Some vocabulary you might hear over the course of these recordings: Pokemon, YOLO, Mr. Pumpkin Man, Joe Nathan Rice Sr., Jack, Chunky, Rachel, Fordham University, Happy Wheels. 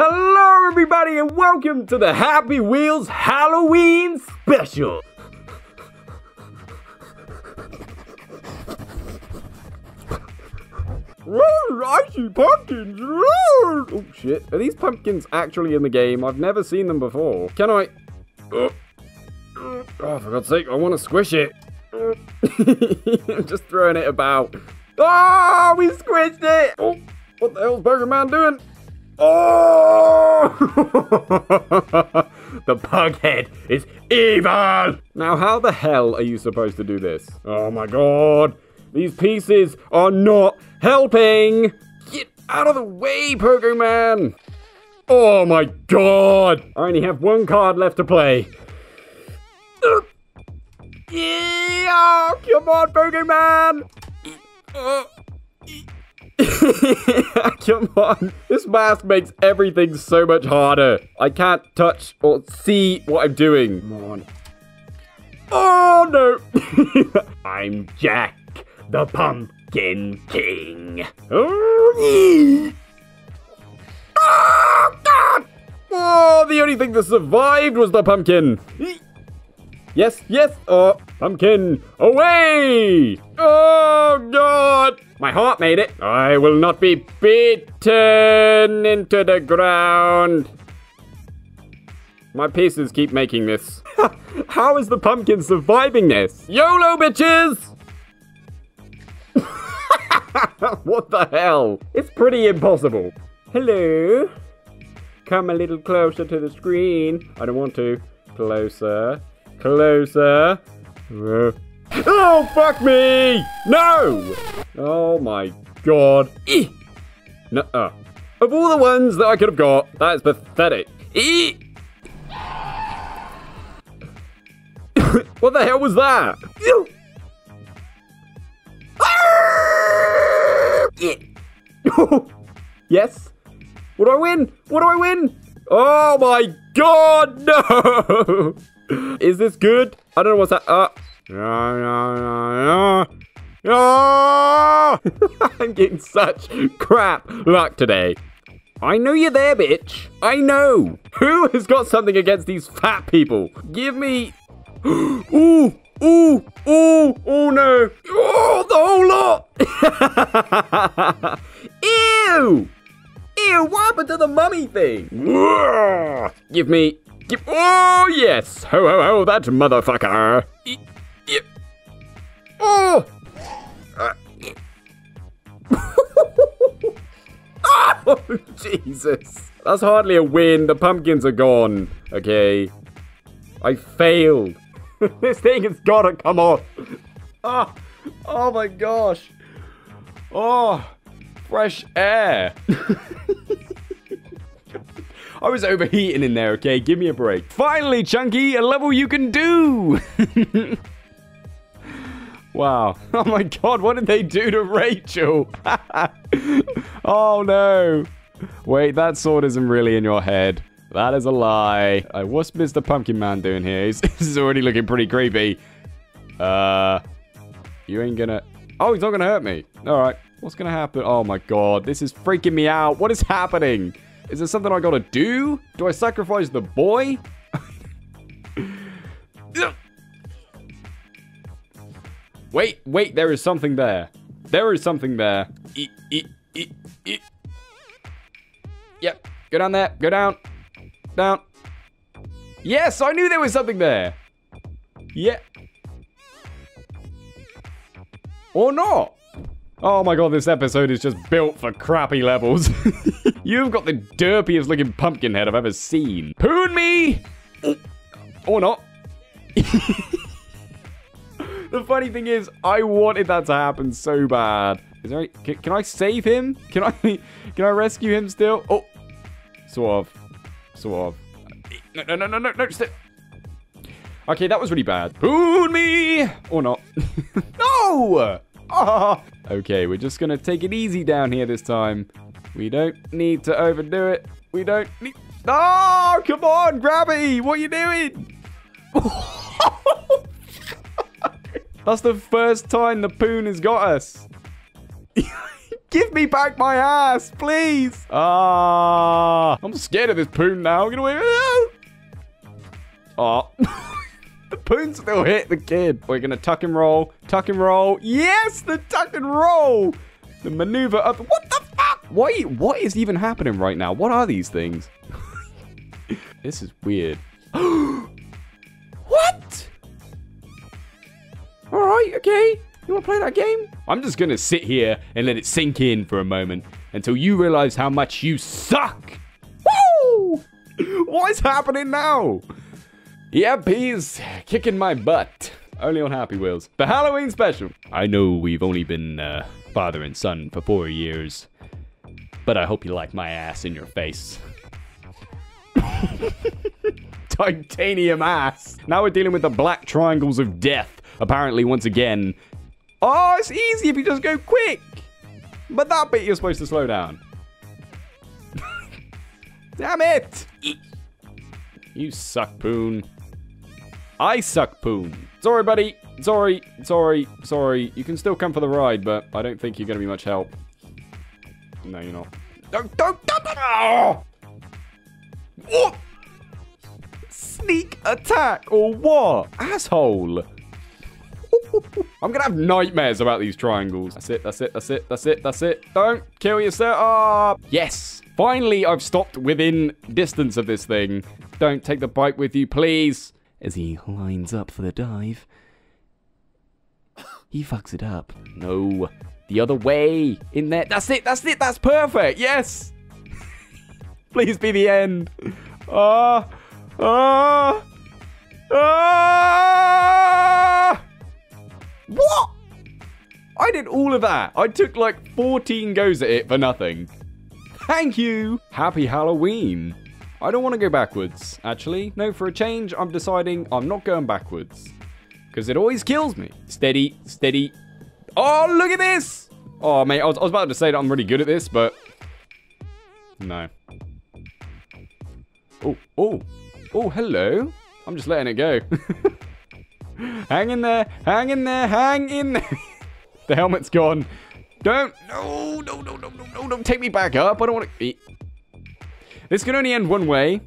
Hello everybody and welcome to the Happy Wheels Halloween Special! Ooh, I see pumpkins! Ooh. Oh shit, are these pumpkins actually in the game? I've never seen them before. Can I... Oh, for God's sake, I want to squish it. I'm just throwing it about. Oh, we squished it! Oh, what the hell's Pokemon Man doing? Oh! The bug head is evil! Now, how the hell are you supposed to do this? Oh my god! These pieces are not helping! Get out of the way, Pokemon! Oh my god! I only have one card left to play. Yeah! Come on, Pokemon! Come on. This mask makes everything so much harder. I can't touch or see what I'm doing. Come on. Oh, no. I'm Jack, the Pumpkin King. Oh, God. Oh, the only thing that survived was the pumpkin. Yes, yes. Oh, pumpkin, away. Oh, God. My heart made it. I will not be beaten into the ground. My pieces keep making this. How is the pumpkin surviving this? YOLO, bitches! What the hell? It's pretty impossible. Hello? Come a little closer to the screen. I don't want to. Closer. Closer. Oh, fuck me! No! Oh my god. Eeh. Nuh-uh. Of all the ones that I could have got, that is pathetic. Eeh. What the hell was that? Yes? What do I win? What do I win? Oh my god, no! Is this good? I don't know what's that. I'm getting such crap luck today. I know you're there, bitch. I know. Who has got something against these fat people? Give me... Ooh, ooh, ooh, oh no. Oh, the whole lot. Ew. Ew, what happened to the mummy thing? Give me... Give... Oh, yes. Ho, ho, ho, that motherfucker. Oh! Oh, Jesus. That's hardly a win. The pumpkins are gone. Okay. I failed. This thing has got to come off. Oh, oh my gosh. Oh, fresh air. I was overheating in there, okay? Give me a break. Finally, Chunky, a level you can do. Wow. Oh my god, what did they do to Rachel? Oh no. Wait, that sword isn't really in your head. That is a lie. What's Mr. Pumpkin Man doing here? This is already looking pretty creepy. You ain't gonna... Oh, he's not gonna hurt me. Alright. What's gonna happen? Oh my god, this is freaking me out. What is happening? Is there something I gotta do? Do I sacrifice the boy? Wait, wait, there is something there. There is something there. Yep, go down there, go down. Down. Yes, I knew there was something there. Yeah. Or not. Oh my god, this episode is just built for crappy levels. You've got the derpiest looking pumpkin head I've ever seen. Poon me! Or not. The funny thing is, I wanted that to happen so bad. Is there any, can I save him? Can I rescue him still? Oh, sort of. No, still. Okay, that was really bad. Poon me! Or not. No! Oh. Okay, we're just gonna take it easy down here this time. We don't need to overdo it. We don't need... Oh, come on, gravity! What are you doing? That's the first time the poon has got us. Give me back my ass, please. Ah, I'm scared of this poon now. Get away. Oh, the poon still hit the kid. We're going to tuck and roll. Tuck and roll. Yes, the tuck and roll. The maneuver up. What the fuck? Wait, what is even happening right now? What are these things? This is weird. What? All right, okay. You want to play that game? I'm just going to sit here and let it sink in for a moment until you realize how much you suck. Woo! What is happening now? Yep, he's kicking my butt. Only on Happy Wheels. The Halloween special. I know we've only been father and son for 4 years, but I hope you like my ass in your face. Titanium ass. Now we're dealing with the black triangles of death. Apparently, once again. Oh, it's easy if you just go quick. But that bit you're supposed to slow down. Damn it. You suck, Poon. I suck, Poon. Sorry, buddy. Sorry. You can still come for the ride, but I don't think you're going to be much help. No, you're not. Don't. Oh! What? Sneak attack or what? Asshole. I'm gonna have nightmares about these triangles. That's it. Don't kill yourself. Oh, yes. Finally, I've stopped within distance of this thing. Don't take the bike with you, please. As he lines up for the dive, he fucks it up. No, the other way in there. That's it. That's perfect. Yes. Please be the end. What? I did all of that. I took like 14 goes at it for nothing. Thank you. Happy Halloween. I don't want to go backwards, actually. No, for a change, I'm deciding I'm not going backwards. Because it always kills me. Steady. Oh, look at this. Oh, mate, I was about to say that I'm really good at this, but... No. Oh, hello. I'm just letting it go. Hang in there. The helmet's gone. Don't take me back up. I don't want to... This can only end one way.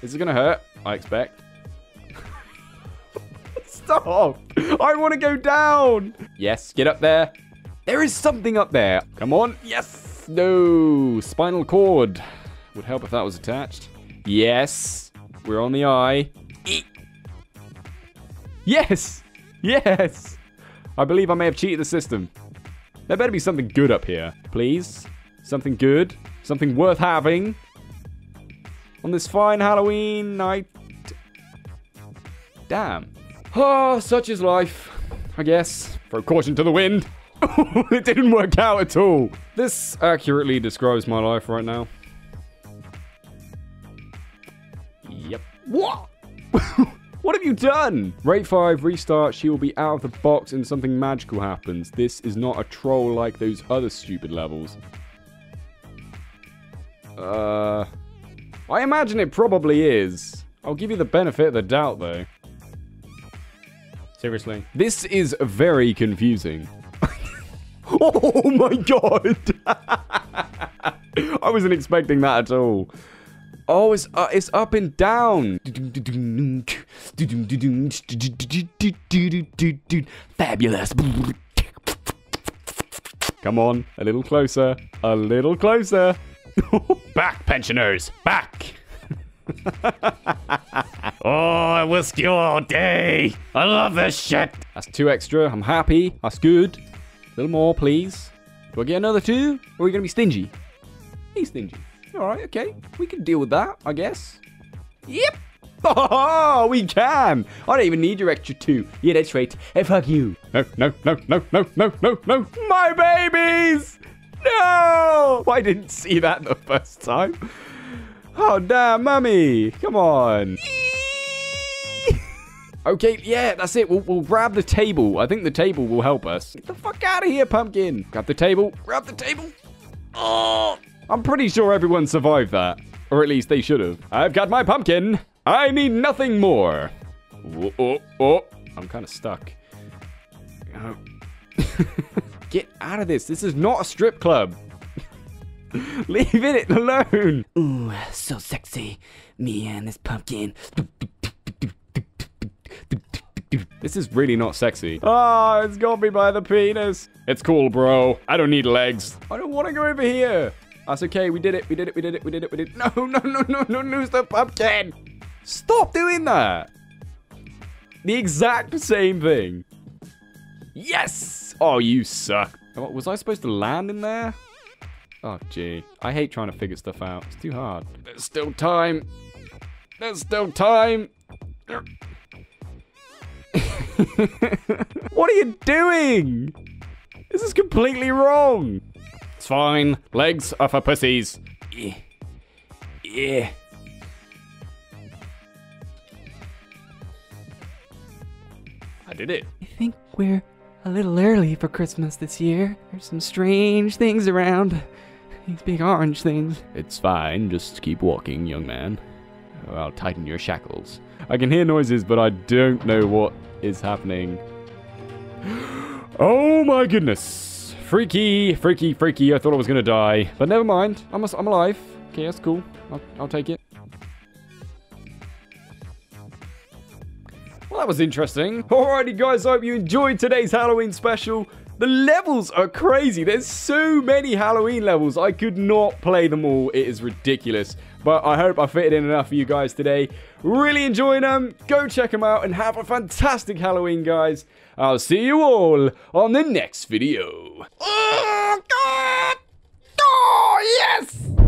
This is going to hurt, I expect. Stop. I want to go down. Yes, get up there. There is something up there. Come on. Yes. No. Spinal cord. Would help if that was attached. Yes. We're on the eye. Eek. Yes. I believe I may have cheated the system. There better be something good up here, please. Something good, something worth having on this fine Halloween night. Damn. Oh, such is life, I guess. Throw caution to the wind. It didn't work out at all. This accurately describes my life right now. Yep. What? What have you done? Rate 5, restart, she will be out of the box and something magical happens. This is not a troll like those other stupid levels. I imagine it probably is. I'll give you the benefit of the doubt, though. Seriously. This is very confusing. Oh my god! I wasn't expecting that at all. Oh, it's up and down. Fabulous. Come on, a little closer. Back, pensioners, back. Oh, I whisked you all day. I love this shit. That's 2 extra. I'm happy. That's good. A little more, please. Do I get another 2? Or are we going to be stingy? He's stingy. All right, okay. We can deal with that, I guess. Yep. Oh, we can. I don't even need your extra 2. Yeah, that's right. Hey, fuck you. No. My babies. No. I didn't see that the first time. Oh, damn, mummy. Come on. Okay, yeah, that's it. We'll grab the table. I think the table will help us. Get the fuck out of here, pumpkin. Grab the table. Oh. I'm pretty sure everyone survived that. Or at least they should have. I've got my pumpkin. I need nothing more. Oh. I'm kind of stuck. Get out of this. This is not a strip club. Leave it alone. Ooh, so sexy. Me and this pumpkin. This is really not sexy. Oh, it's got me by the penis. It's cool, bro. I don't need legs. I don't want to go over here. That's okay. We did it. We did it. We did it. We did it. We did it. No, Mr. Pumpkin. Stop doing that. The exact same thing. Yes. Oh, you suck. Was I supposed to land in there? Oh, gee. I hate trying to figure stuff out. It's too hard. There's still time. There's still time. What are you doing? This is completely wrong. It's fine. Legs are for pussies. Yeah. Yeah. I did it. I think we're a little early for Christmas this year. There's some strange things around. These big orange things. It's fine. Just keep walking, young man. Or I'll tighten your shackles. I can hear noises, but I don't know what is happening. Oh my goodness. Freaky, freaky, freaky. I thought I was gonna die, but never mind. I'm alive. Okay, that's cool. I'll take it. Well, that was interesting. Alrighty, guys. I hope you enjoyed today's Halloween special. The levels are crazy. There's so many Halloween levels. I could not play them all. It is ridiculous. But I hope I fitted in enough for you guys today. Really enjoying them. Go check them out and have a fantastic Halloween, guys. I'll see you all on the next video. Oh, God. Oh, yes.